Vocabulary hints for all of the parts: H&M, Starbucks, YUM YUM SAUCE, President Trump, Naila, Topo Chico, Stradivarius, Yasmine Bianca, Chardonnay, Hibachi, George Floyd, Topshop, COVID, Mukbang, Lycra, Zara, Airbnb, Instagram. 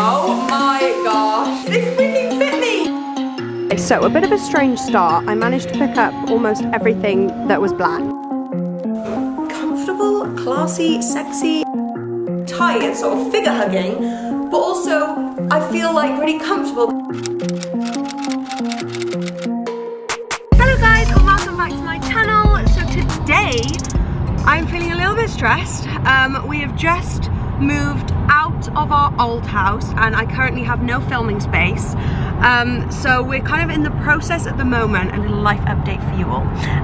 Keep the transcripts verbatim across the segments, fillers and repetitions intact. Oh my gosh, this freaking fit me! So a bit of a strange start. I managed to pick up almost everything that was black. Comfortable, classy, sexy, tight and sort of figure hugging, but also I feel like really comfortable. Hello guys and welcome back to my channel. So today I'm feeling a little bit stressed. Um, we have just moved out of our old house and I currently have no filming space, um, so we're kind of in the process at the moment, a little life update for you all,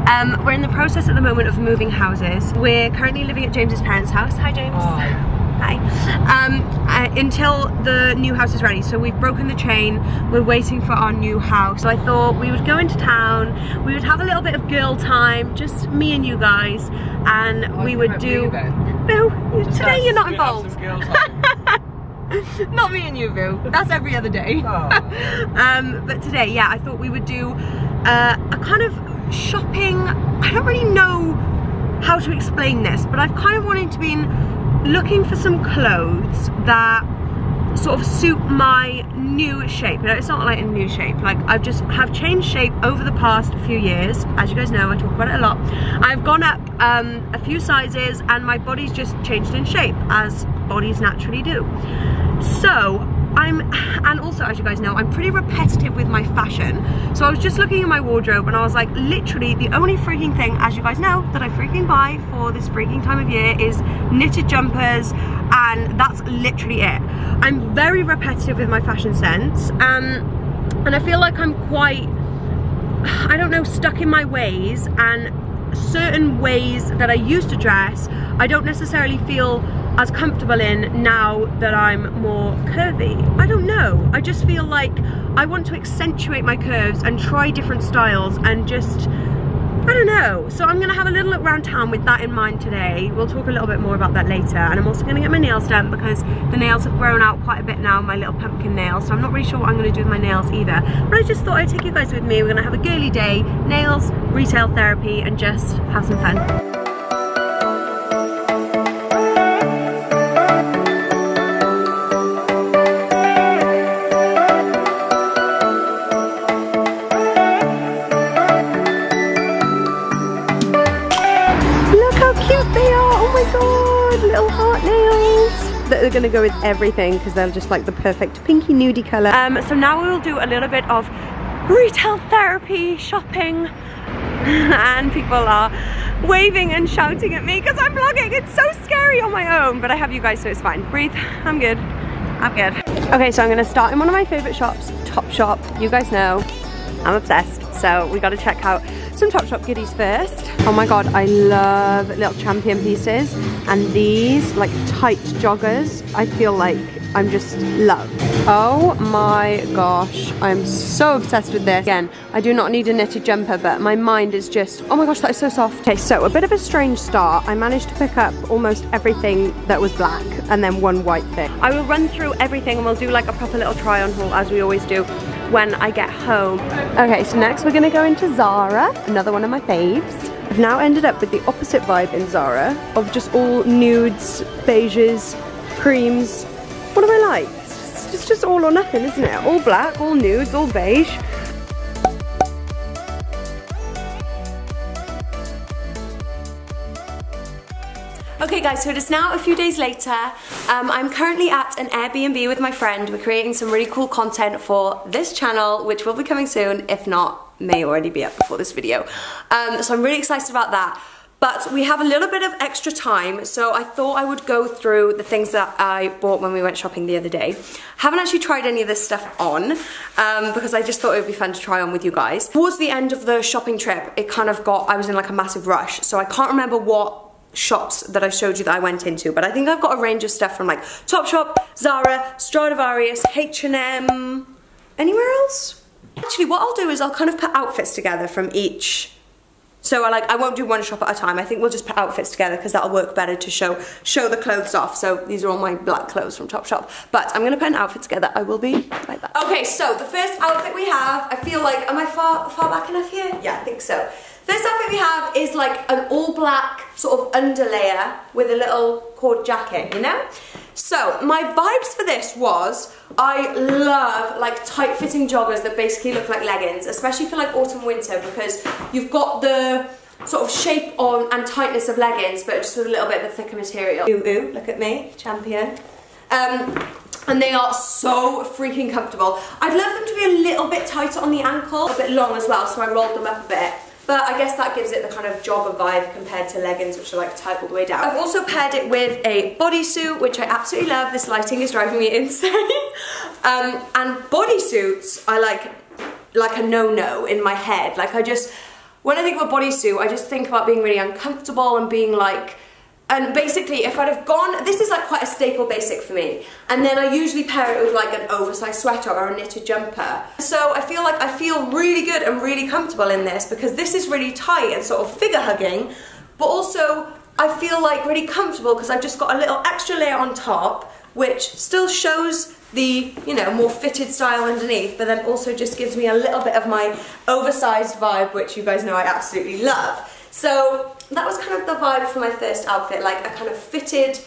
um, we're in the process at the moment of moving houses. We're currently living at James's parents' house. Hi James. Hi. Hi. Um, uh, until the new house is ready, so we've broken the chain, we're waiting for our new house. So I thought we would go into town, we would have a little bit of girl time, just me and you guys, and oh, we would do... Boo, today you're not involved. Not me and you, Boo. That's every other day. Oh. um, but today, yeah, I thought we would do uh, a kind of shopping. I don't really know how to explain this, but I've kind of wanted to be looking for some clothes that sort of suit my new shape. No, it's not like a new shape, like I've just have changed shape over the past few years. As you guys know, I talk about it a lot. I've gone up um, a few sizes and my body's just changed in shape, as bodies naturally do. So I'm, and also as you guys know, I'm pretty repetitive with my fashion. So I was just looking in my wardrobe and I was like, literally the only freaking thing, as you guys know, that I freaking buy for this freaking time of year is knitted jumpers, and that's literally it. I'm very repetitive with my fashion sense, um, and I feel like I'm quite, I don't know, stuck in my ways, and certain ways that I used to dress, I don't necessarily feel as comfortable in now that I'm more curvy. I don't know, I just feel like I want to accentuate my curves and try different styles and just, I don't know. So I'm gonna have a little look around town with that in mind today. We'll talk a little bit more about that later. And I'm also gonna get my nails done because the nails have grown out quite a bit now, my little pumpkin nails. So I'm not really sure what I'm gonna do with my nails either. But I just thought I'd take you guys with me. We're gonna have a girly day, nails, retail therapy, and just have some fun. They're gonna go with everything because they're just like the perfect pinky nudie color. Um, so now we will do a little bit of retail therapy shopping, and people are waving and shouting at me because I'm vlogging. It's so scary on my own, but I have you guys, so it's fine. Breathe. I'm good. I'm good. Okay, so I'm gonna start in one of my favorite shops, Topshop. You guys know I'm obsessed, so we got to check out some Topshop goodies first. Oh my god, I love little champion pieces and these like tight joggers. I feel like I'm just love. Oh my gosh, I'm so obsessed with this. Again, I do not need a knitted jumper, but my mind is just, oh my gosh, that is so soft. Okay, so a bit of a strange start. I managed to pick up almost everything that was black and then one white thing. I will run through everything and we'll do like a proper little try on haul as we always do when I get home. Okay, so next we're gonna go into Zara, another one of my faves. I've now ended up with the opposite vibe in Zara of just all nudes, beiges, creams. What do I like? It's just all or nothing, isn't it? All black, all nudes, all beige. Okay guys, so it is now a few days later. Um, I'm currently at an Airbnb with my friend. We're creating some really cool content for this channel, which will be coming soon, if not, may already be up before this video. Um, so I'm really excited about that. But we have a little bit of extra time, so I thought I would go through the things that I bought when we went shopping the other day. Haven't actually tried any of this stuff on, um, because I just thought it would be fun to try on with you guys. Towards the end of the shopping trip, it kind of got, I was in like a massive rush, so I can't remember what shops that I showed you that I went into, but I think I've got a range of stuff from like Topshop, Zara, Stradivarius, H and M, anywhere else? Actually, what I'll do is I'll kind of put outfits together from each. So I like, I won't do one shop at a time. I think we'll just put outfits together because that'll work better to show show the clothes off. So these are all my black clothes from Topshop, but I'm gonna put an outfit together. I will be right back. Okay, so the first outfit we have, I feel like, am I far, far back enough here? Yeah, I think so. First outfit we have is like an all black sort of underlayer with a little cord jacket, you know? So my vibes for this was, I love like tight fitting joggers that basically look like leggings, especially for like autumn winter, because you've got the sort of shape on and tightness of leggings, but just with a little bit of a thicker material. Ooh, ooh, look at me, champion. Um, and they are so freaking comfortable. I'd love them to be a little bit tighter on the ankle, a bit long as well, so I rolled them up a bit. But I guess that gives it the kind of jogger vibe compared to leggings, which are like tight all the way down. I've also paired it with a bodysuit, which I absolutely love. This lighting is driving me insane. um, and bodysuits are like, like a no-no in my head. Like I just, when I think about bodysuit, I just think about being really uncomfortable and being like, and basically if I'd have gone, this is like quite a staple basic for me, and then I usually pair it with like an oversized sweater or a knitted jumper. So I feel like I feel really good and really comfortable in this, because this is really tight and sort of figure hugging, but also I feel like really comfortable because I've just got a little extra layer on top which still shows the, you know, more fitted style underneath, but then also just gives me a little bit of my oversized vibe, which you guys know I absolutely love. So that was kind of the vibe for my first outfit, like a kind of fitted,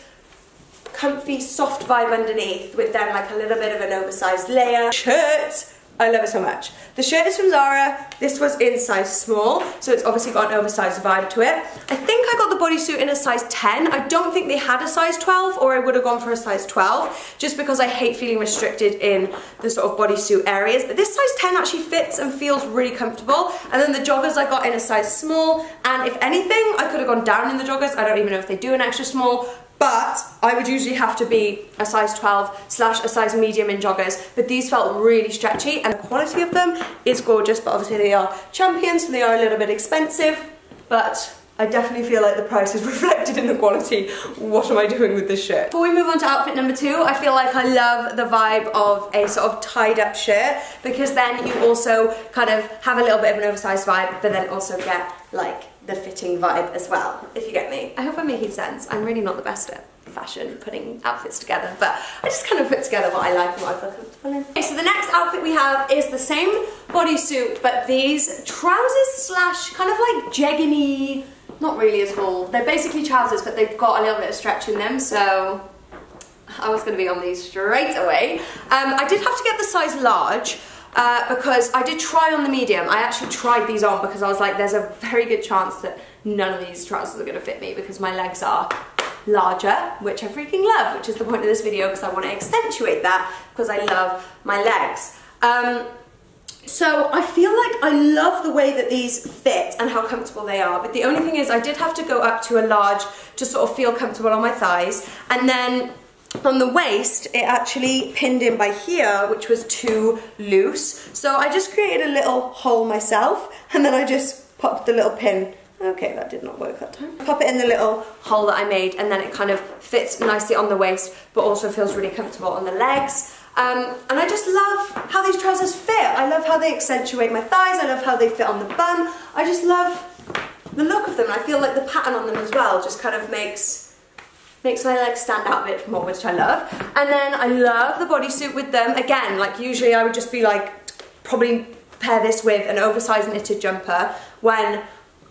comfy, soft vibe underneath with then like a little bit of an oversized layer. Shirt, I love it so much. The shirt is from Zara, this was in size small, so it's obviously got an oversized vibe to it. I think I got the bodysuit in a size ten, I don't think they had a size twelve, or I would have gone for a size twelve, just because I hate feeling restricted in the sort of bodysuit areas, but this size ten actually fits and feels really comfortable. And then the joggers I got in a size small, and if anything, I could have gone down in the joggers, I don't even know if they do an extra small, but I would usually have to be a size twelve slash a size medium in joggers, but these felt really stretchy and the quality of them is gorgeous, but obviously they are champions, so they are a little bit expensive, but I definitely feel like the price is reflected in the quality. What am I doing with this shirt? Before we move on to outfit number two, I feel like I love the vibe of a sort of tied up shirt, because then you also kind of have a little bit of an oversized vibe, but then also get like the fitting vibe as well, if you get me. I hope I'm making sense. I'm really not the best at fashion, putting outfits together, but I just kind of put together what I like and what I feel comfortable in. Okay, so the next outfit we have is the same bodysuit, but these trousers slash kind of like jegging-y, not really at all. They're basically trousers, but they've got a little bit of stretch in them, so I was gonna be on these straight away. Um, I did have to get the size large, Uh, because I did try on the medium. I actually tried these on because I was like, there's a very good chance that none of these trousers are gonna fit me because my legs are larger, which I freaking love, which is the point of this video because I wanna accentuate that because I love my legs. Um, so I feel like I love the way that these fit and how comfortable they are, but the only thing is I did have to go up to a large to sort of feel comfortable on my thighs, and then on the waist, it actually pinned in by here, which was too loose. So I just created a little hole myself, and then I just popped the little pin. Okay, that did not work that time. Pop it in the little hole that I made, and then it kind of fits nicely on the waist, but also feels really comfortable on the legs. Um, and I just love how these trousers fit. I love how they accentuate my thighs. I love how they fit on the bum. I just love the look of them. I feel like the pattern on them as well just kind of makes... makes my legs stand out a bit more, which I love. And then I love the bodysuit with them. Again, like usually I would just be like, probably pair this with an oversized knitted jumper, when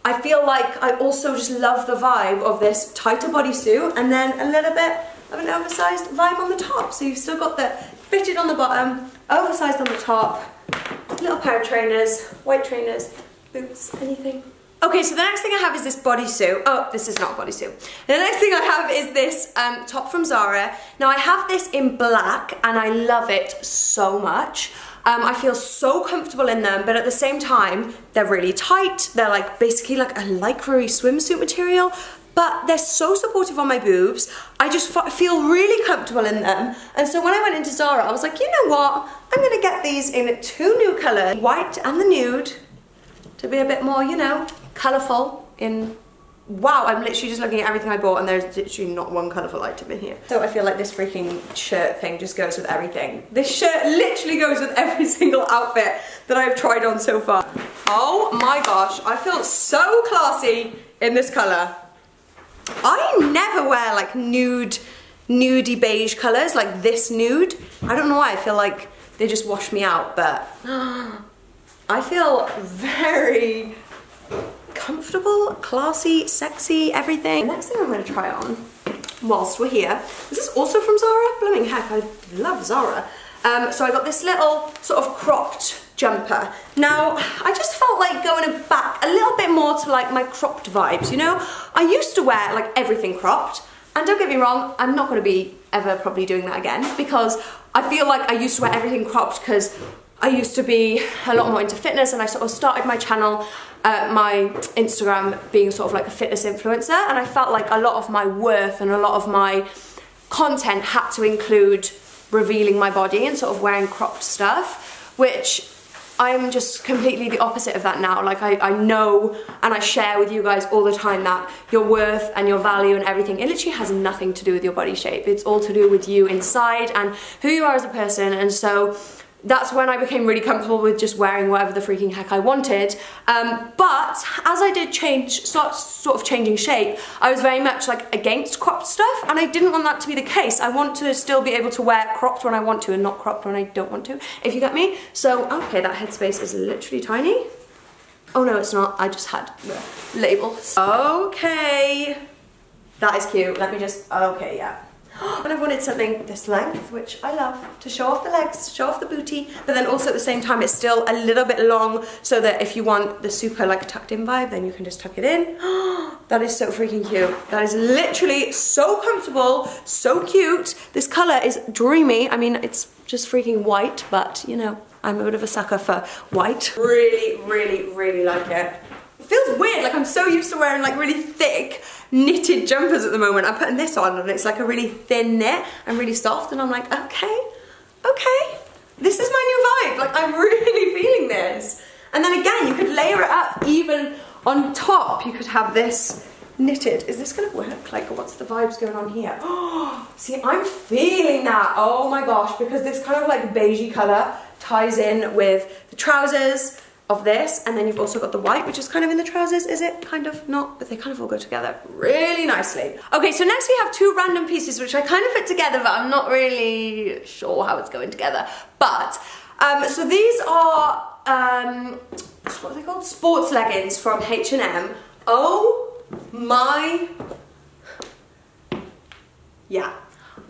I feel like I also just love the vibe of this tighter bodysuit and then a little bit of an oversized vibe on the top. So you've still got the fitted on the bottom, oversized on the top, little pair of trainers, white trainers, boots, anything. Okay, so the next thing I have is this bodysuit. Oh, this is not a bodysuit. The next thing I have is this um, top from Zara. Now, I have this in black, and I love it so much. Um, I feel so comfortable in them, but at the same time, they're really tight. They're like basically like a lycra-y swimsuit material, but they're so supportive on my boobs. I just feel really comfortable in them. And so when I went into Zara, I was like, you know what? I'm gonna get these in two new colors, white and the nude, to be a bit more, you know, colourful in... Wow, I'm literally just looking at everything I bought and there's literally not one colourful item in here. So I feel like this freaking shirt thing just goes with everything. This shirt literally goes with every single outfit that I've tried on so far. Oh my gosh, I feel so classy in this colour. I never wear like nude, nudey beige colours, like this nude. I don't know why, I feel like they just wash me out, but... I feel very... comfortable, classy, sexy, everything. The next thing I'm gonna try on whilst we're here. This is also from Zara. Blooming heck, I love Zara. Um, so I got this little sort of cropped jumper. Now, I just felt like going back a little bit more to like my cropped vibes, you know? I used to wear like everything cropped, and don't get me wrong, I'm not gonna be ever probably doing that again, because I feel like I used to wear everything cropped because I used to be a lot more into fitness, and I sort of started my channel, uh, my Instagram, being sort of like a fitness influencer, and I felt like a lot of my worth and a lot of my content had to include revealing my body and sort of wearing cropped stuff, which I'm just completely the opposite of that now. Like I, I know, and I share with you guys all the time, that your worth and your value and everything, it literally has nothing to do with your body shape. It's all to do with you inside and who you are as a person. And so that's when I became really comfortable with just wearing whatever the freaking heck I wanted. Um, but as I did change, start sort of changing shape, I was very much like against cropped stuff, and I didn't want that to be the case. I want to still be able to wear cropped when I want to and not cropped when I don't want to, if you get me. So, okay, that headspace is literally tiny. Oh no, it's not. I just had the labels. Okay. That is cute. Let me just, okay, yeah. And I wanted something this length, which I love, to show off the legs, show off the booty, but then also at the same time it's still a little bit long, so that if you want the super like tucked in vibe, then you can just tuck it in. That is so freaking cute. That is literally so comfortable, so cute. This color is dreamy. I mean, it's just freaking white, but you know, I'm a bit of a sucker for white. Really, really, really like it. It feels weird, like I'm so used to wearing like really thick knitted jumpers at the moment. I'm putting this on and it's like a really thin knit and really soft, and I'm like, okay, okay, this is my new vibe, like I'm really feeling this. And then again, you could layer it up even on top. You could have this knitted. Is this gonna work? Like, what's the vibes going on here? Oh, see, I'm feeling that, oh my gosh, because this kind of like beigey color ties in with the trousers of this, and then you've also got the white, which is kind of in the trousers, is it? Kind of not, but they kind of all go together really nicely. Okay, so next we have two random pieces, which I kind of fit together, but I'm not really sure how it's going together. But, um, so these are, um, what are they called? Sports leggings from H and M. Oh my, yeah.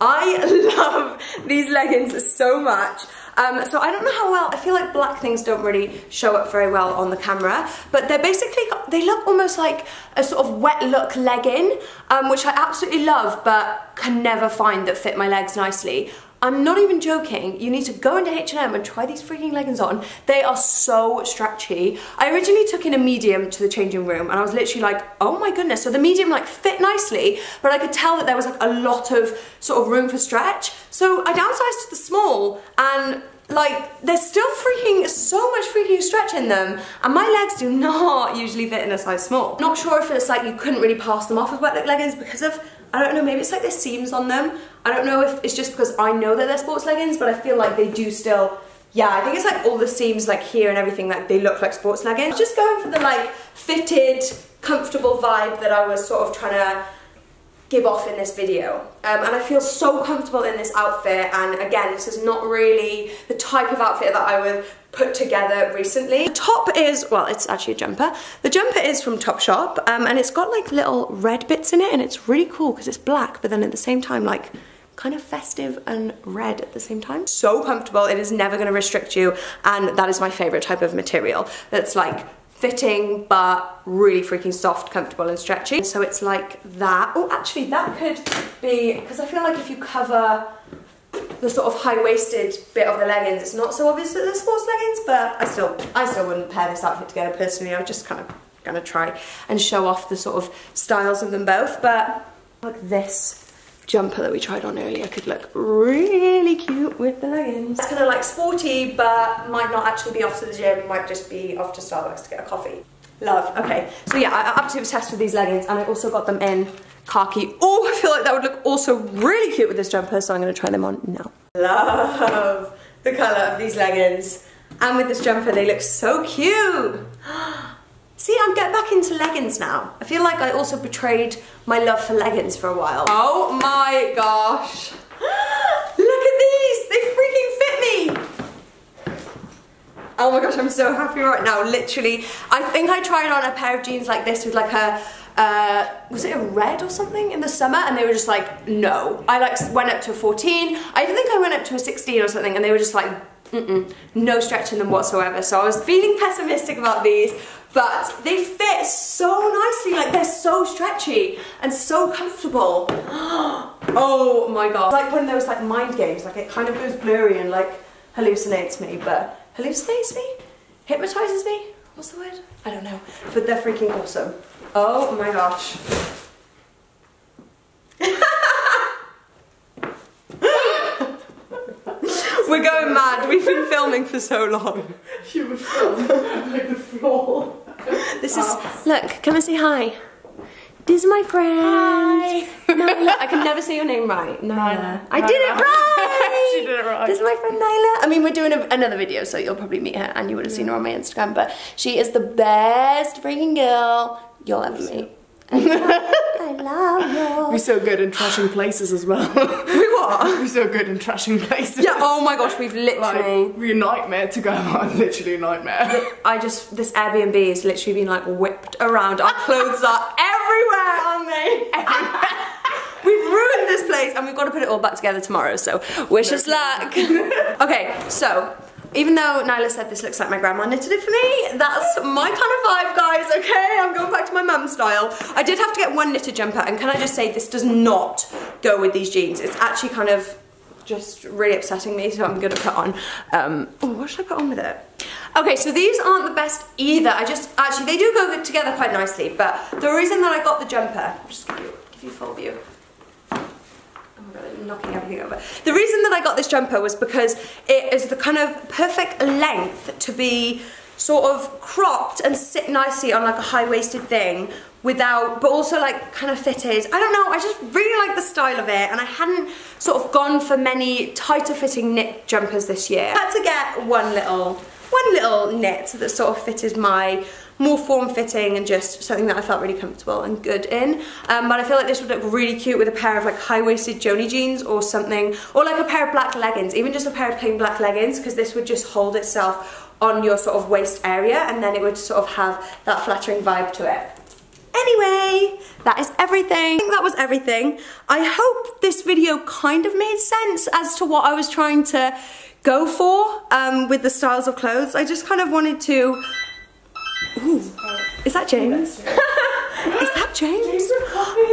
I love these leggings so much. Um, so I don't know how well, I feel like black things don't really show up very well on the camera, but they're basically, they look almost like a sort of wet look legging, um, which I absolutely love, but can never find that fit my legs nicely. I'm not even joking, you need to go into H and M and try these freaking leggings on. They are so stretchy. I originally took in a medium to the changing room, and I was literally like, oh my goodness. So the medium like fit nicely, but I could tell that there was like a lot of sort of room for stretch. So I downsized to the small, and like there's still freaking so much freaking stretch in them, and my legs do not usually fit in a size small. Not sure if it's like you couldn't really pass them off as wet look leggings because of, I don't know, maybe it's like the seams on them. I don't know if it's just because I know that they're sports leggings, but I feel like they do still, yeah, I think it's like all the seams like here and everything, like they look like sports leggings. Just going for the like fitted, comfortable vibe that I was sort of trying to give off in this video. Um, and I feel so comfortable in this outfit, and again, this is not really the type of outfit that I would put together recently. The top is, well, it's actually a jumper. The jumper is from Topshop, um, and it's got like little red bits in it, and it's really cool because it's black, but then at the same time, like kind of festive and red at the same time. So comfortable, it is never gonna restrict you, and that is my favorite type of material. That's like fitting, but really freaking soft, comfortable and stretchy. So it's like that. Oh, actually that could be, because I feel like if you cover the sort of high-waisted bit of the leggings, it's not so obvious that they're sports leggings, but I still, I still wouldn't pair this outfit together personally. I'm just kind of gonna try and show off the sort of styles of them both, but like this jumper that we tried on earlier could look really cute with the leggings. It's kind of like sporty, but might not actually be off to the gym, might just be off to Starbucks to get a coffee. Love, okay. So yeah, I'm absolutely obsessed with these leggings, and I also got them in khaki. Oh, I feel like that would look also really cute with this jumper, so I'm gonna try them on now. Love the color of these leggings. And with this jumper, they look so cute. See, I'm getting back into leggings now. I feel like I also betrayed my love for leggings for a while. Oh my gosh. Look at these, they freaking fit me. Oh my gosh, I'm so happy right now, literally. I think I tried on a pair of jeans like this with like a, uh, was it a red or something in the summer, and they were just like, no. I like went up to a fourteen, I even think I went up to a sixteen or something, and they were just like, mm-mm, no stretch in them whatsoever. So I was feeling pessimistic about these, but they fit so nicely, like they're so stretchy and so comfortable. Oh my god. It's like one of those like mind games, like it kind of goes blurry and like hallucinates me, but hallucinates me? Hypnotizes me? What's the word? I don't know. But they're freaking awesome. Oh my gosh. We're going mad. We've been filming for so long. She was filmed like the floor. This is, look, come and say hi. This is my friend. Hi. Naila. I can never say your name right. Naila. I Naila. did it right! She did it right. This is my friend Naila. I mean, we're doing a, another video, so you'll probably meet her, and you would have seen her on my Instagram, but she is the best freaking girl you'll ever meet. I love, I love you. We're so good in trashing places as well. We what? We're so good in trashing places. Yeah, oh my gosh, we've literally... Like, we're a nightmare to go on, literally a nightmare. I just, this Airbnb has literally been like whipped around. Our clothes are everywhere, aren't they? Everywhere. We've ruined this place, and we've got to put it all back together tomorrow, so wish us luck. Okay, so... Even though Naila said this looks like my grandma knitted it for me, that's my kind of vibe, guys, okay? I'm going back to my mum style. I did have to get one knitted jumper, and can I just say, this does not go with these jeans. It's actually kind of just really upsetting me, so I'm gonna put on, um, oh, what should I put on with it? Okay, so these aren't the best either. I just, actually, they do go together quite nicely, but the reason that I got the jumper, I'm just gonna give you full view. Knocking everything over. The reason that I got this jumper was because it is the kind of perfect length to be sort of cropped and sit nicely on like a high-waisted thing without, but also like kind of fitted. I don't know, I just really like the style of it, and I hadn't sort of gone for many tighter fitting knit jumpers this year. I had to get one little, one little knit that sort of fitted my more form-fitting and just something that I felt really comfortable and good in. Um, but I feel like this would look really cute with a pair of like high-waisted Joni jeans or something, or like a pair of black leggings, even just a pair of plain black leggings, because this would just hold itself on your sort of waist area, and then it would sort of have that flattering vibe to it. Anyway, that is everything. I think that was everything. I hope this video kind of made sense as to what I was trying to go for um, with the styles of clothes. I just kind of wanted to... Ooh. Is that James? Is that James?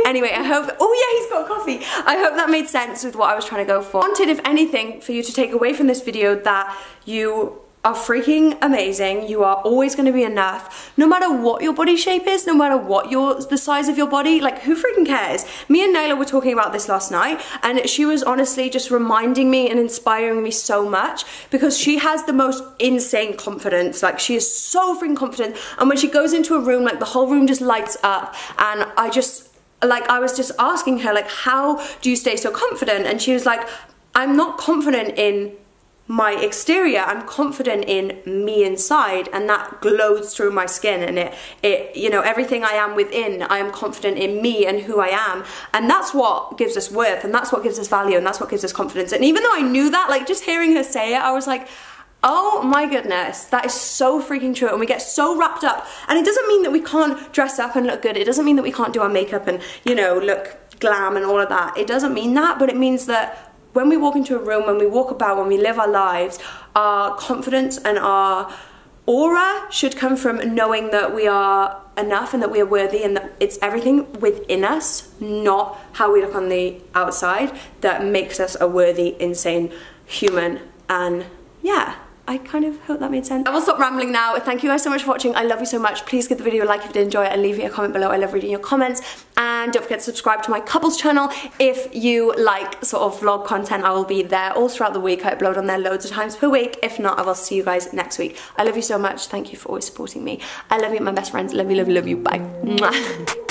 Anyway, I hope, oh yeah, he's got coffee. I hope that made sense with what I was trying to go for. I wanted, if anything, for you to take away from this video that you are freaking amazing. You are always going to be enough, no matter what your body shape is, no matter what your the size of your body. Like, who freaking cares? Me and Naila were talking about this last night, and she was honestly just reminding me and inspiring me so much, because she has the most insane confidence. Like, she is so freaking confident, and when she goes into a room, like the whole room just lights up, and I just like I was just asking her, like, how do you stay so confident? And she was like, I'm not confident in my exterior, I'm confident in me inside, and that glows through my skin, and it, it, you know, everything I am within, I am confident in me and who I am, and that's what gives us worth, and that's what gives us value, and that's what gives us confidence. And even though I knew that, like, just hearing her say it, I was like, oh my goodness, that is so freaking true. And we get so wrapped up, and it doesn't mean that we can't dress up and look good, it doesn't mean that we can't do our makeup and, you know, look glam and all of that, it doesn't mean that, but it means that when we walk into a room, when we walk about, when we live our lives, our confidence and our aura should come from knowing that we are enough and that we are worthy, and that it's everything within us, not how we look on the outside, that makes us a worthy, insane human. And yeah, I kind of hope that made sense. I will stop rambling now. Thank you guys so much for watching. I love you so much. Please give the video a like if you did enjoy it, and leave me a comment below. I love reading your comments. And don't forget to subscribe to my couples channel if you like sort of vlog content. I will be there all throughout the week. I upload on there loads of times per week. If not, I will see you guys next week. I love you so much. Thank you for always supporting me. I love you, my best friends. Love you, love you, love you. Bye. Mwah.